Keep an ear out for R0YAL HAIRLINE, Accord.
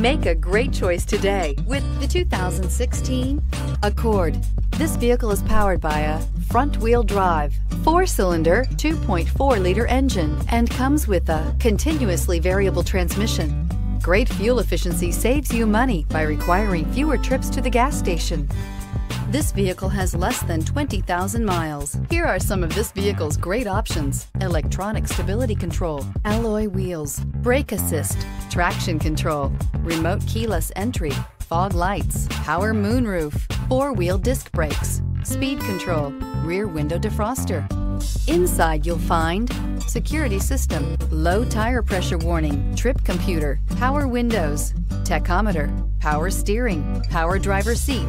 Make a great choice today with the 2016 Accord. This vehicle is powered by a front-wheel drive, 4-cylinder, 2.4-liter engine, and comes with a continuously variable transmission. Great fuel efficiency saves you money by requiring fewer trips to the gas station. This vehicle has less than 20,000 miles. Here are some of this vehicle's great options: electronic stability control, alloy wheels, brake assist, traction control, remote keyless entry, fog lights, power moonroof, 4-wheel disc brakes, speed control, rear window defroster. Inside you'll find security system, low tire pressure warning, trip computer, power windows, tachometer, power steering, power driver seat,